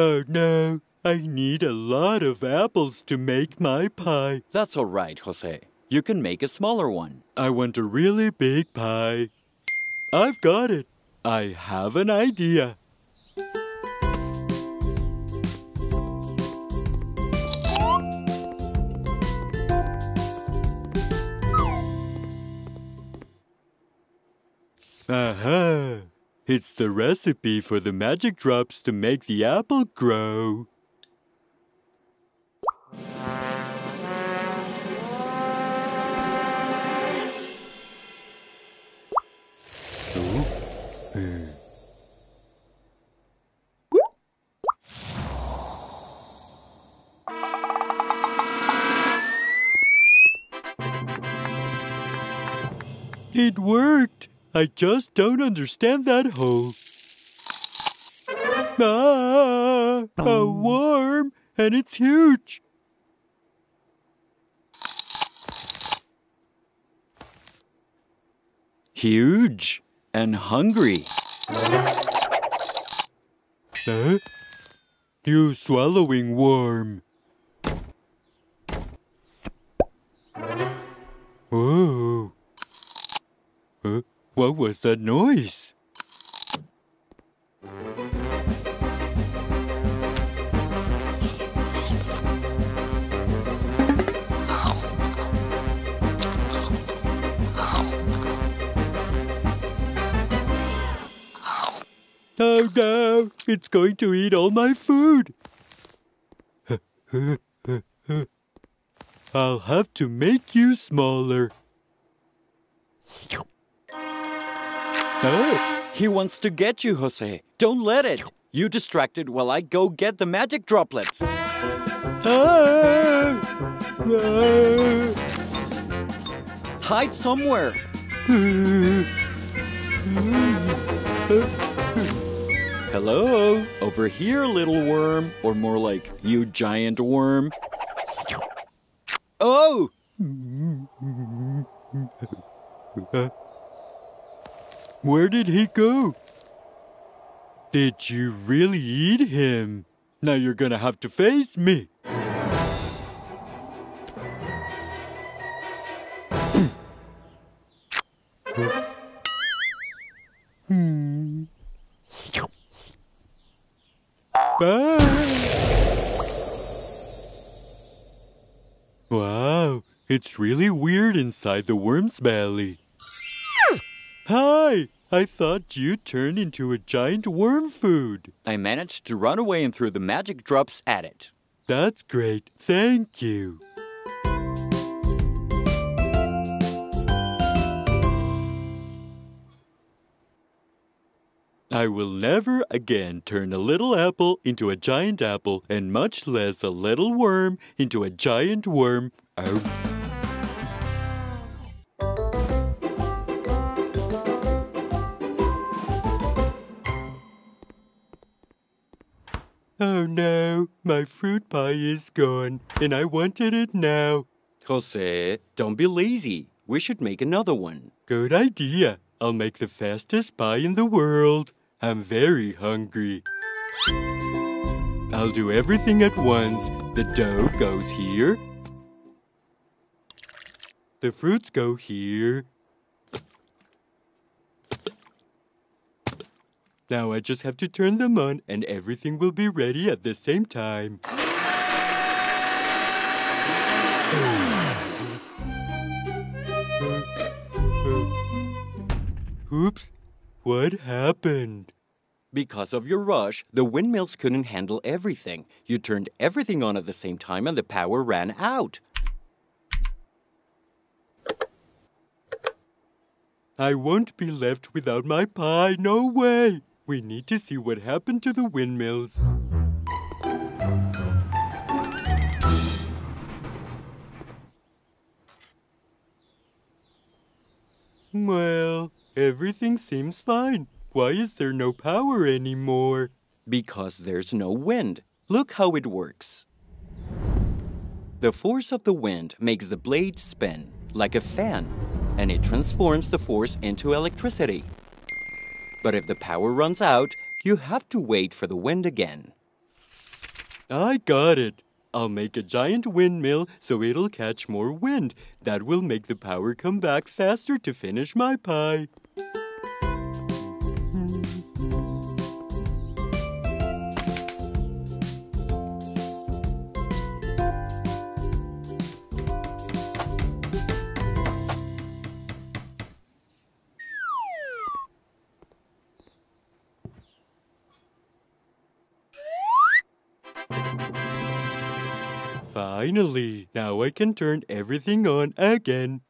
Oh no, I need a lot of apples to make my pie. That's all right, José. You can make a smaller one. I want a really big pie. I've got it. I have an idea. Aha! It's the recipe for the magic drops to make the apple grow. It worked! I just don't understand that hole. Ah, a worm, and it's huge. Huge and hungry. Huh? You swallowing worm. Whoa. Huh? What was that noise? Oh no, it's going to eat all my food. I'll have to make you smaller. Oh, he wants to get you, José. Don't let it. You distracted while I go get the magic droplets. Ah! Ah! Hide somewhere. Hello? Over here, little worm. Or more like, you giant worm. Oh! Where did he go? Did you really eat him? Now you're gonna have to face me. Wow, it's really weird inside the worm's belly. Hi! I thought you turned into a giant worm food. I managed to run away and threw the magic drops at it. That's great. Thank you. I will never again turn a little apple into a giant apple and much less a little worm into a giant worm. Oh. Oh no, my fruit pie is gone, and I wanted it now. José, don't be lazy. We should make another one. Good idea. I'll make the fastest pie in the world. I'm very hungry. I'll do everything at once. The dough goes here. The fruits go here. Now I just have to turn them on and everything will be ready at the same time. Oops, what happened? Because of your rush, the windmills couldn't handle everything. You turned everything on at the same time and the power ran out. I won't be left without my pie, no way! We need to see what happened to the windmills. Well, everything seems fine. Why is there no power anymore? Because there's no wind. Look how it works. The force of the wind makes the blade spin, like a fan, and it transforms the force into electricity. But if the power runs out, you have to wait for the wind again. I got it. I'll make a giant windmill so it'll catch more wind. That will make the power come back faster to finish my pie. Finally, now I can turn everything on again.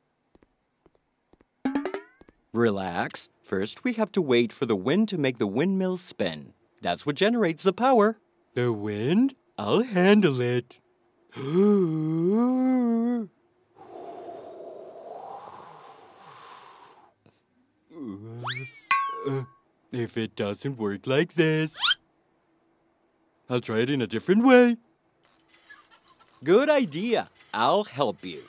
Relax. First, we have to wait for the wind to make the windmill spin. That's what generates the power. The wind? I'll handle it. If it doesn't work like this, I'll try it in a different way. Good idea. I'll help you.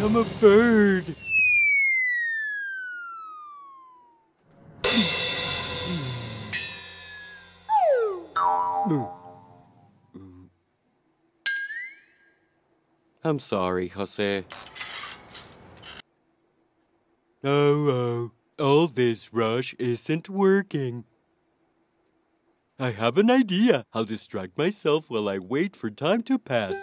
I'm a bird. I'm sorry, José. Oh. All this rush isn't working. I have an idea. I'll distract myself while I wait for time to pass.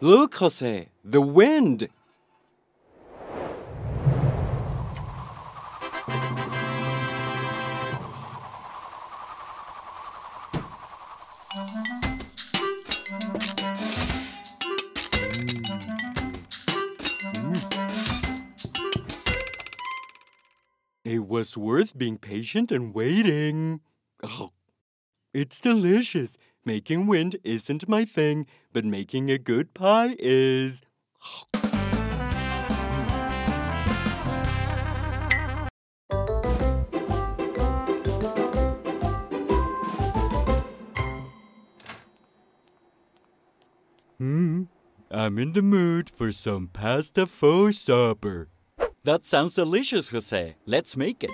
Look, José, the wind! It was worth being patient and waiting. Oh, it's delicious. Making wind isn't my thing, but making a good pie is. I'm in the mood for some pasta for supper. That sounds delicious, José. Let's make it.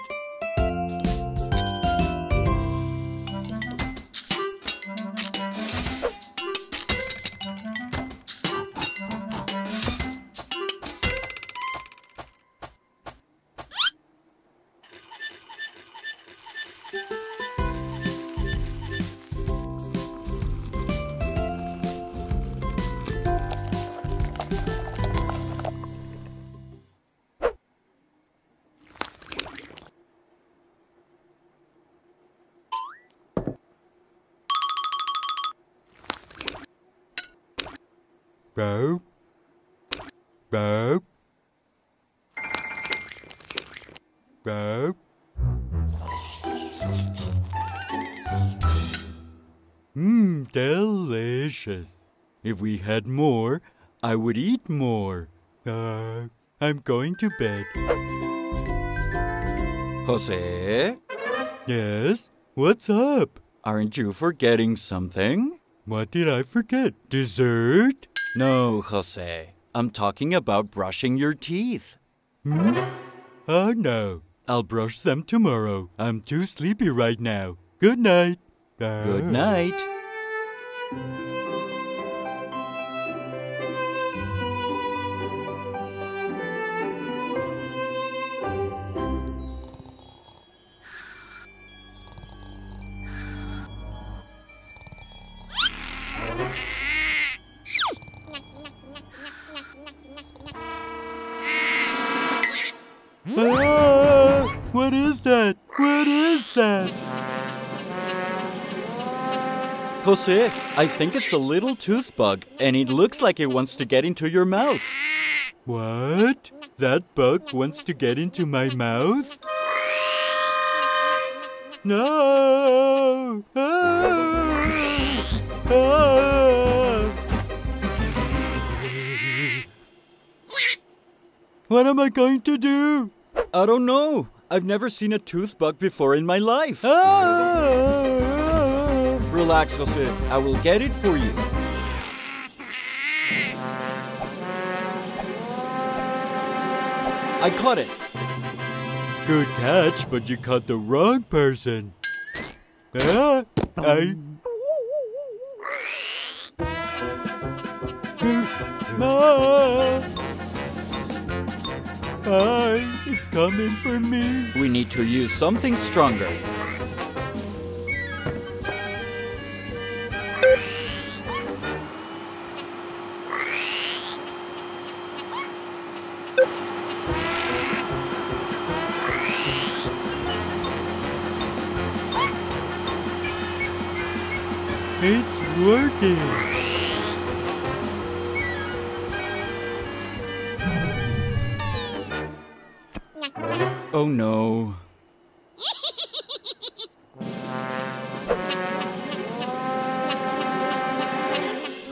Delicious. If we had more, I would eat more. I'm going to bed. José? Yes? What's up? Aren't you forgetting something? What did I forget? Dessert? No, José. I'm talking about brushing your teeth. Hmm? Oh, no. I'll brush them tomorrow. I'm too sleepy right now. Good night. Good night. What is that? What is that? José, I think it's a little tooth bug, and it looks like it wants to get into your mouth. What? That bug wants to get into my mouth? No! Ah! Ah! What am I going to do? I don't know. I've never seen a tooth bug before in my life. Ah! Relax, José. I will get it for you. I caught it. Good catch, but you caught the wrong person. Ah, it's coming for me. We need to use something stronger. It's working. Oh no.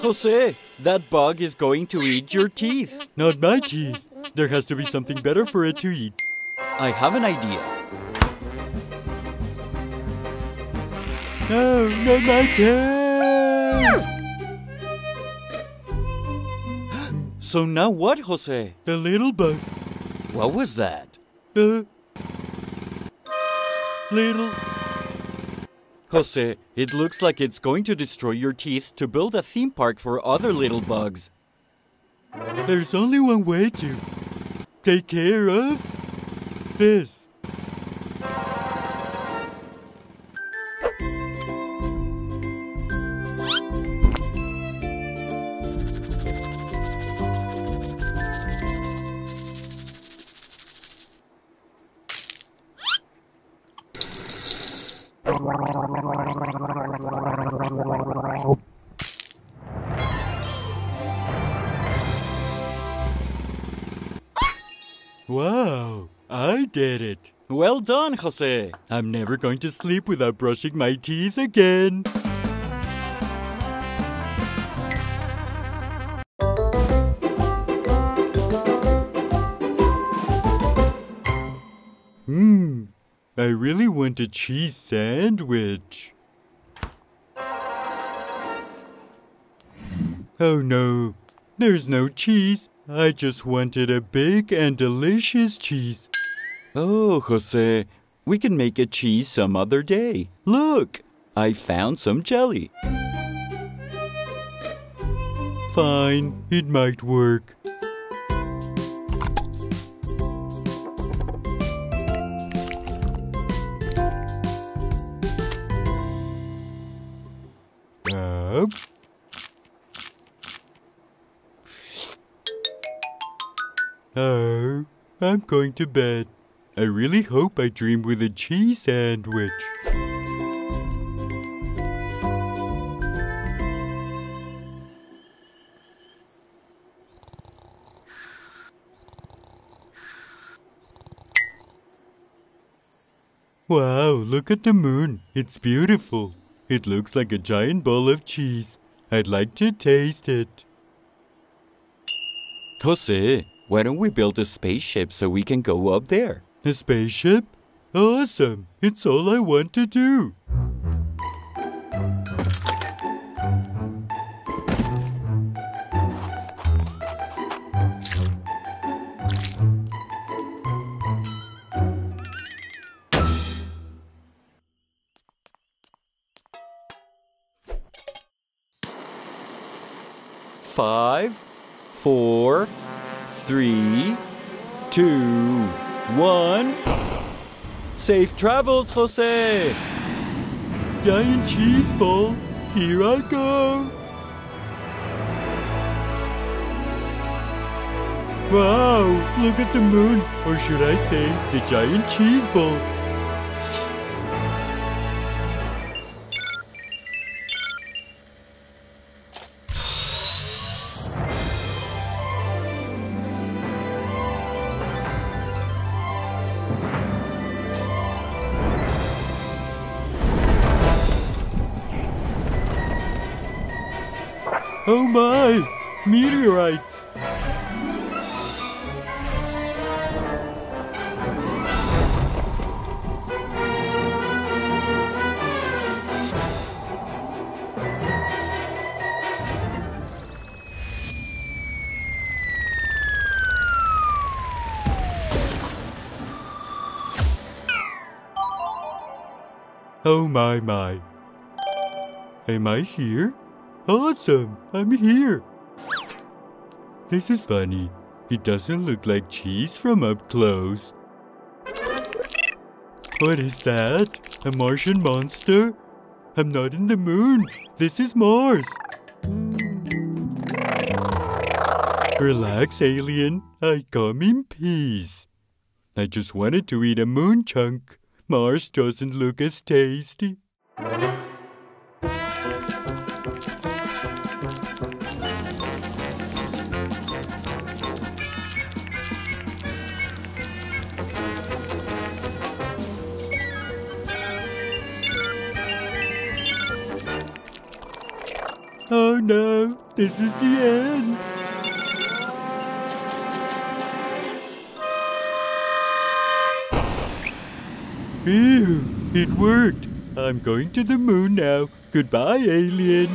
José, that bug is going to eat your teeth. Not my teeth. There has to be something better for it to eat. I have an idea. No, not my tail. So now what, José? The little bug. What was that? Little José, it looks like it's going to destroy your teeth to build a theme park for other little bugs. There's only one way to take care of this. Wow, I did it. Well done, José. I'm never going to sleep without brushing my teeth again. I really want a cheese sandwich. Oh no, there's no cheese. I just wanted a big and delicious cheese. Oh, José, we can make a cheese some other day. Look, I found some jelly. Fine, it might work. Oh, I'm going to bed. I really hope I dream with a cheese sandwich. Wow, look at the moon. It's beautiful. It looks like a giant bowl of cheese. I'd like to taste it. José, why don't we build a spaceship so we can go up there? A spaceship? Awesome! It's all I want to do! Five, four, three, two, one. Safe travels, José! Giant cheese ball, here I go! Wow, look at the moon, or should I say, the giant cheese ball. Oh my! Meteorites! Oh my. Am I here? Awesome, I'm here. This is funny. It doesn't look like cheese from up close. What is that? A Martian monster? I'm not in the moon. This is Mars. Relax, alien. I come in peace. I just wanted to eat a moon chunk. Mars doesn't look as tasty. Oh no, this is the end. Ew, it worked. I'm going to the moon now. Goodbye, alien.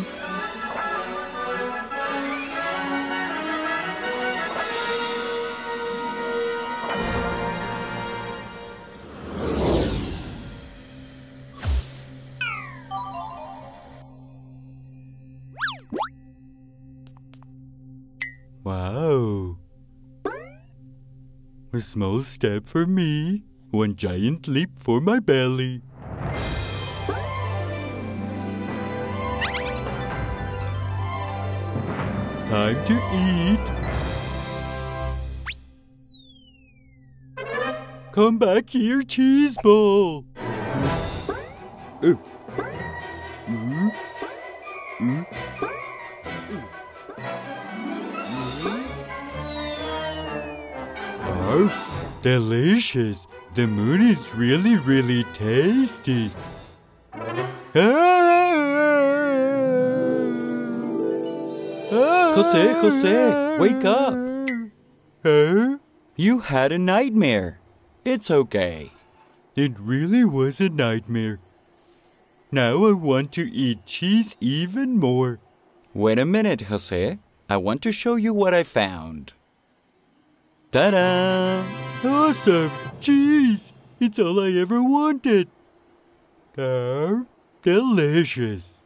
Wow. A small step for me. One giant leap for my belly. Time to eat. Come back here, cheese ball. Oh, delicious. The moon is really tasty. José, wake up. Huh? You had a nightmare. It's okay. It really was a nightmare. Now I want to eat cheese even more. Wait a minute, José. I want to show you what I found. Ta-da! Awesome! Cheese! It's all I ever wanted! Delicious!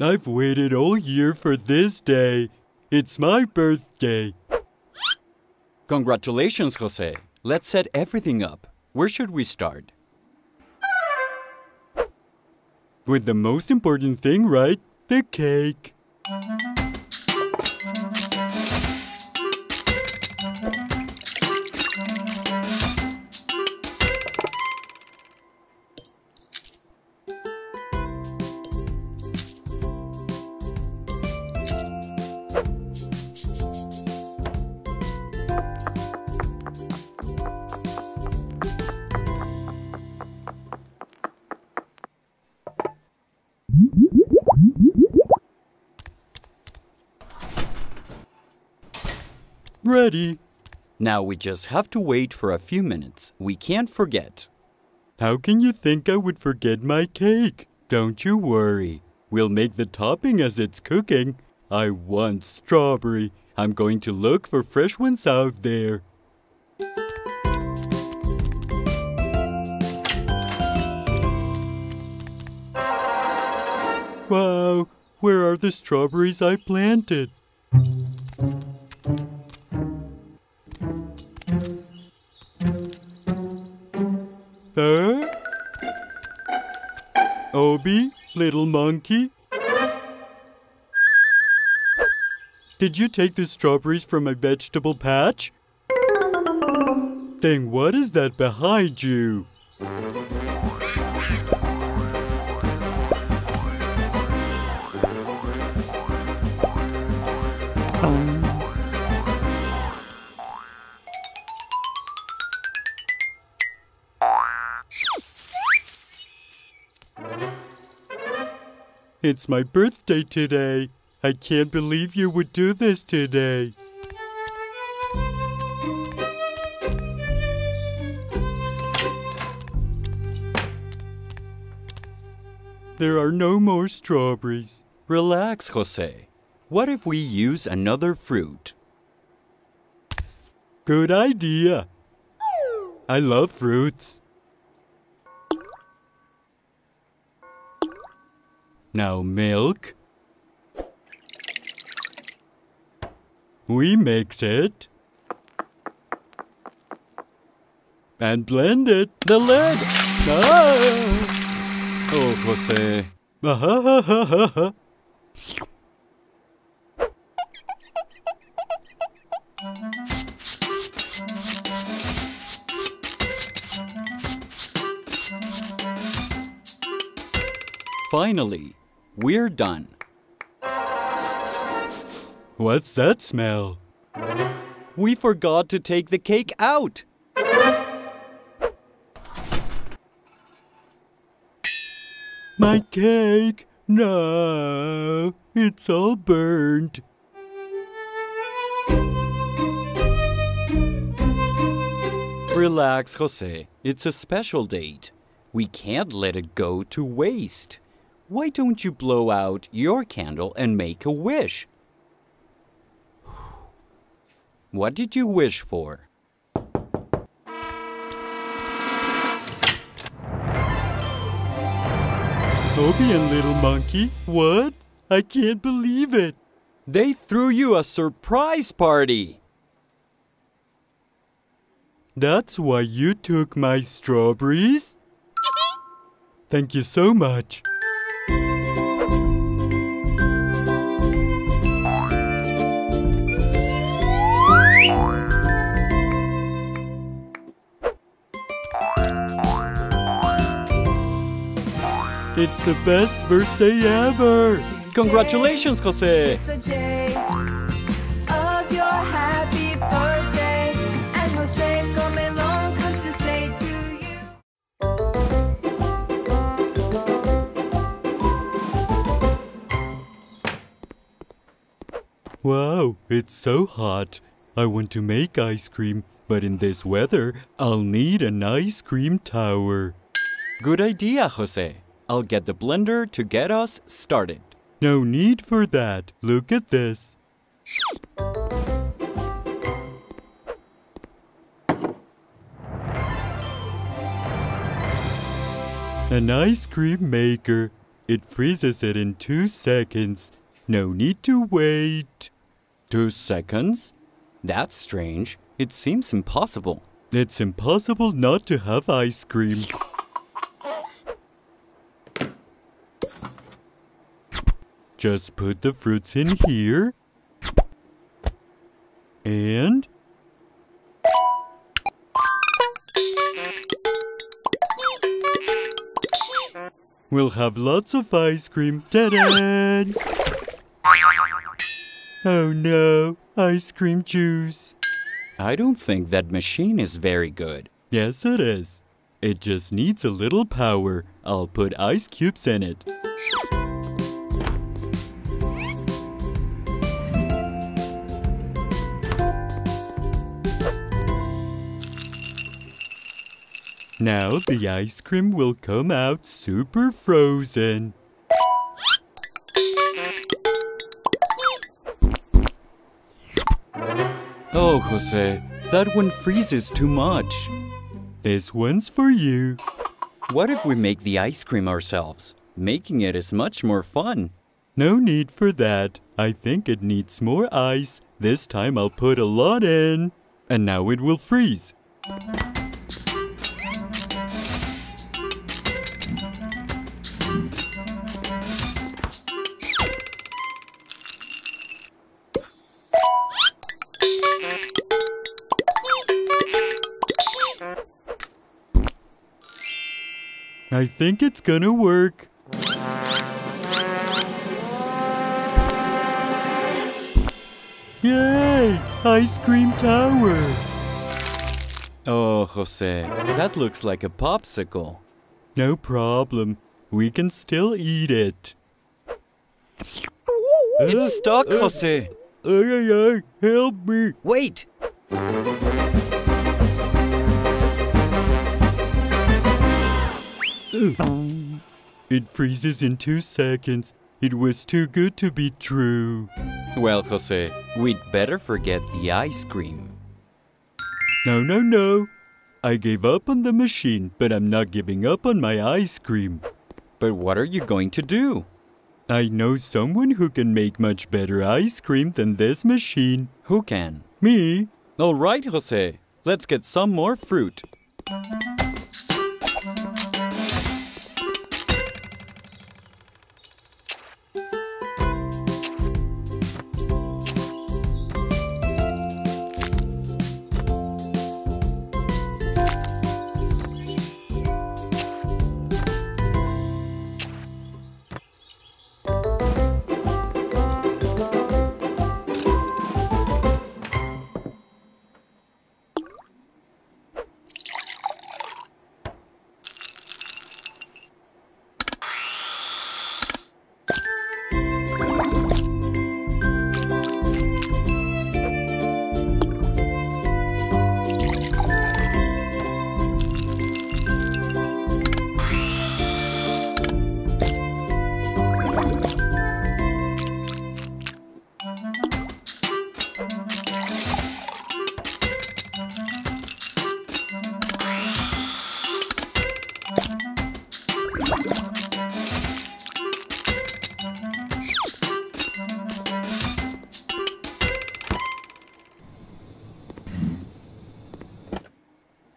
I've waited all year for this day. It's my birthday. Congratulations, José. Let's set everything up. Where should we start? With the most important thing, right? The cake. Ready. Now we just have to wait for a few minutes. We can't forget. How can you think I would forget my cake? Don't you worry. We'll make the topping as it's cooking. I want strawberry. I'm going to look for fresh ones out there. Wow, where are the strawberries I planted? Obi, little monkey. Did you take the strawberries from my vegetable patch? Then what is that behind you? It's my birthday today. I can't believe you would do this today. There are no more strawberries. Relax, José. What if we use another fruit? Good idea. I love fruits. Now milk. We mix it. And blend it. The lid. Ah! Oh, José. Finally, we're done. What's that smell? We forgot to take the cake out. My cake! No! It's all burned. Relax, José. It's a special date. We can't let it go to waste. Why don't you blow out your candle and make a wish? What did you wish for? Toby and Little Monkey? What? I can't believe it! They threw you a surprise party! That's why you took my strawberries? Thank you so much! It's the best birthday ever! Today, congratulations, José! It's the day of your happy birthday, and José Comelon comes to say to you. Wow, it's so hot. I want to make ice cream, but in this weather, I'll need an ice cream tower. Good idea, José. I'll get the blender to get us started. No need for that. Look at this. An ice cream maker. It freezes it in 2 seconds. No need to wait. 2 seconds? That's strange. It seems impossible. It's impossible not to have ice cream. Just put the fruits in here, and we'll have lots of ice cream. Ta-da! Oh no, ice cream juice. I don't think that machine is very good. Yes, it is. It just needs a little power. I'll put ice cubes in it. Now the ice cream will come out super frozen. Oh, José, that one freezes too much. This one's for you. What if we make the ice cream ourselves? Making it is much more fun. No need for that. I think it needs more ice. This time I'll put a lot in. And now it will freeze. I think it's gonna work. Yay! Ice cream tower! Oh, José, that looks like a popsicle. No problem. We can still eat it. It's stuck, José. Help me. Wait! It freezes in 2 seconds. It was too good to be true. Well, José, we'd better forget the ice cream. No. I gave up on the machine, but I'm not giving up on my ice cream. But what are you going to do? I know someone who can make much better ice cream than this machine. Who can? Me. All right, José. Let's get some more fruit.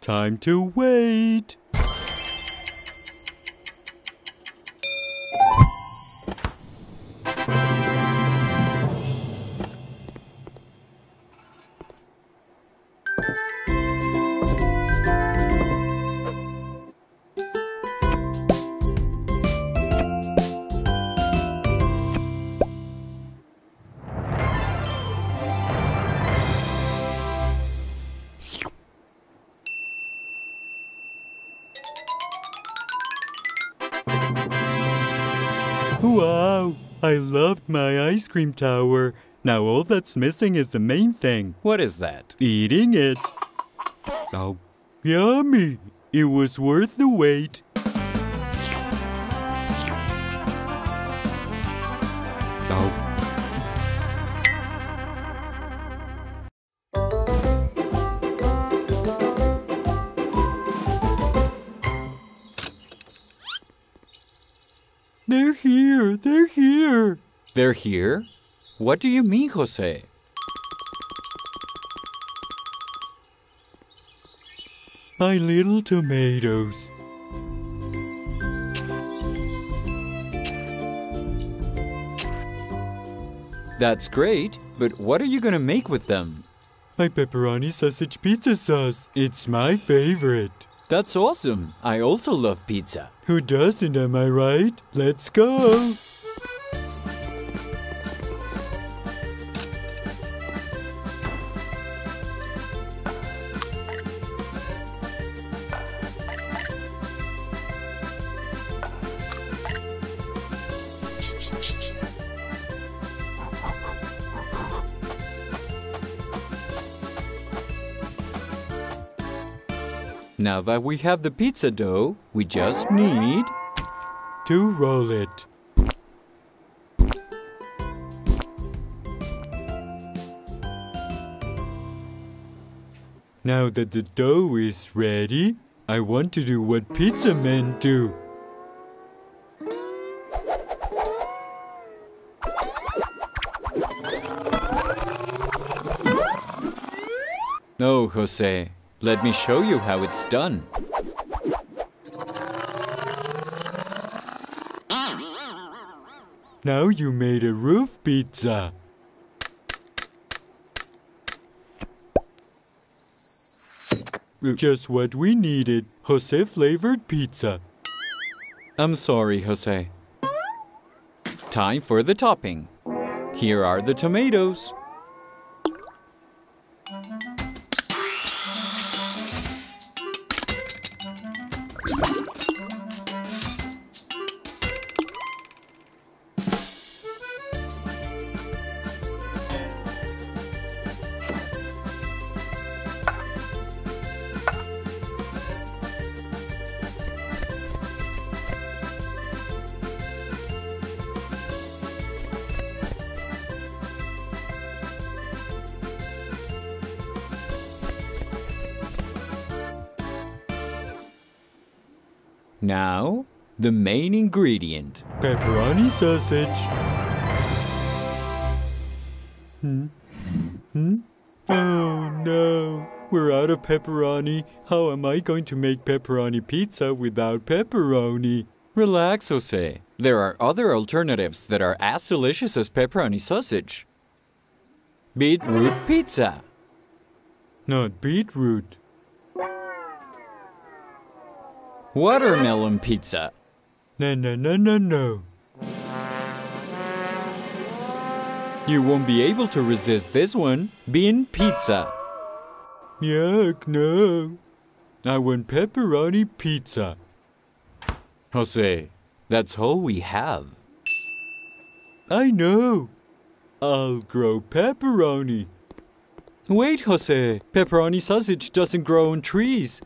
Time to wait. Wow! I loved my ice cream tower. Now all that's missing is the main thing. What is that? Eating it. Oh, yummy! It was worth the wait. Oh. They're here! They're here! They're here? What do you mean, José? My little tomatoes. That's great, but what are you going to make with them? My pepperoni sausage pizza sauce. It's my favorite. That's awesome. I also love pizza. Who doesn't, am I right? Let's go. Now that we have the pizza dough, we just need to roll it. Now that the dough is ready, I want to do what pizza men do. No, José. Let me show you how it's done. Now you made a roof pizza. Just what we needed, José flavored pizza. I'm sorry, José. Time for the topping. Here are the tomatoes. Now, the main ingredient, pepperoni sausage. Oh no, we're out of pepperoni. How am I going to make pepperoni pizza without pepperoni? Relax, Jose. There are other alternatives that are as delicious as pepperoni sausage. Beetroot pizza. Not beetroot. Watermelon pizza. No. You won't be able to resist this one. Bean pizza. Yuck, no. I want pepperoni pizza. Jose, that's all we have. I know. I'll grow pepperoni. Wait, Jose. Pepperoni sausage doesn't grow on trees.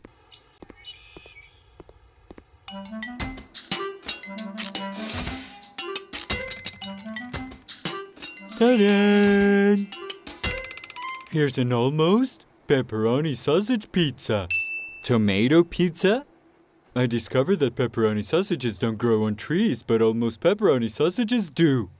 Ta-da! Here's an almost pepperoni sausage pizza. Tomato pizza? I discovered that pepperoni sausages don't grow on trees, but almost pepperoni sausages do.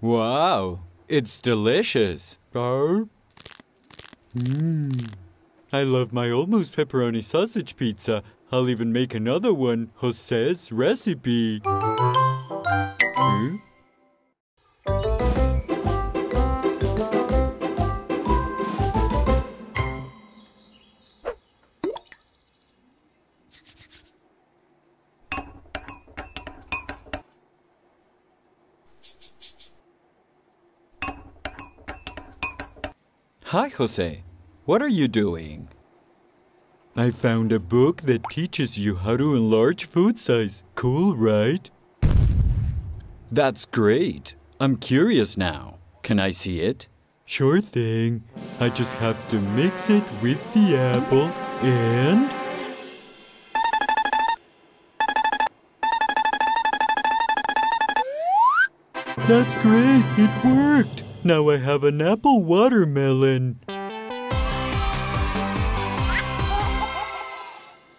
Wow, it's delicious. I love my almost pepperoni sausage pizza. I'll even make another one, Jose's recipe. Hi, Jose. What are you doing? I found a book that teaches you how to enlarge food size. Cool, right? That's great. I'm curious now. Can I see it? Sure thing. I just have to mix it with the apple and... That's great. It worked. Now I have an apple watermelon.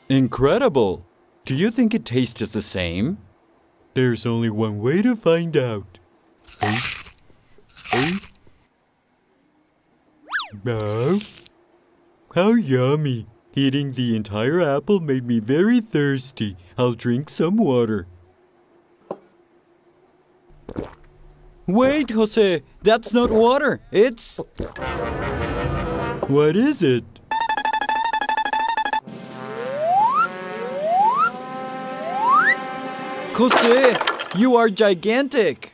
Incredible! Do you think it tastes the same? There's only one way to find out. Oh, how yummy! Eating the entire apple made me very thirsty. I'll drink some water. Wait, Jose, that's not water. It's... What is it? Jose, you are gigantic.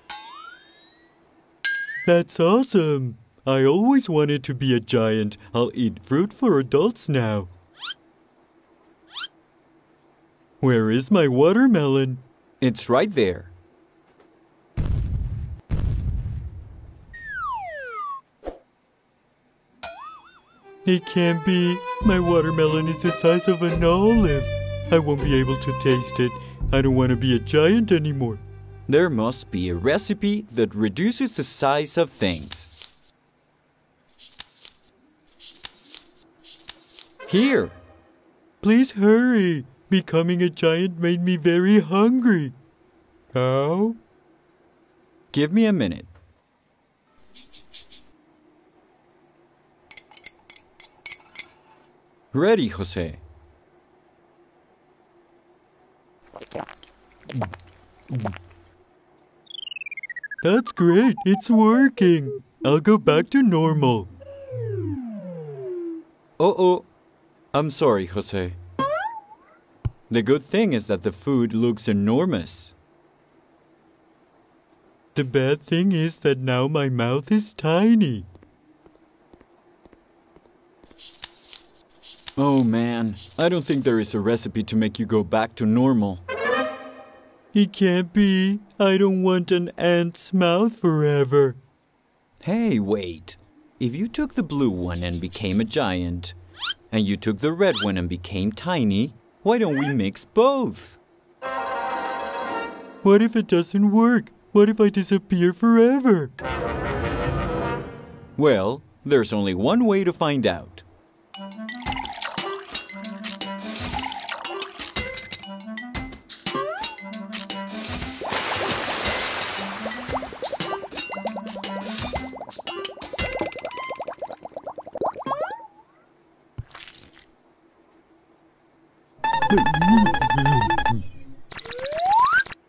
That's awesome. I always wanted to be a giant. I'll eat fruit for adults now. Where is my watermelon? It's right there. It can't be. My watermelon is the size of an olive. I won't be able to taste it. I don't want to be a giant anymore. There must be a recipe that reduces the size of things. Here. Please hurry. Becoming a giant made me very hungry. How? Give me a minute. Ready, Jose. That's great. It's working. I'll go back to normal. I'm sorry, Jose. The good thing is that the food looks enormous. The bad thing is that now my mouth is tiny. Oh man, I don't think there is a recipe to make you go back to normal. It can't be. I don't want an ant's mouth forever. Hey, wait. If you took the blue one and became a giant, and you took the red one and became tiny, why don't we mix both? What if it doesn't work? What if I disappear forever? Well, there's only one way to find out.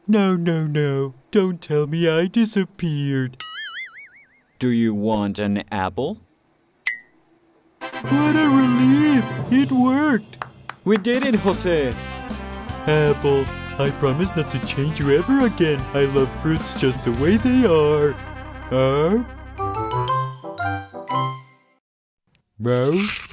No, don't tell me I disappeared. Do you want an apple? What a relief! It worked! We did it, José! Apple, I promise not to change you ever again. I love fruits just the way they are. Mouse?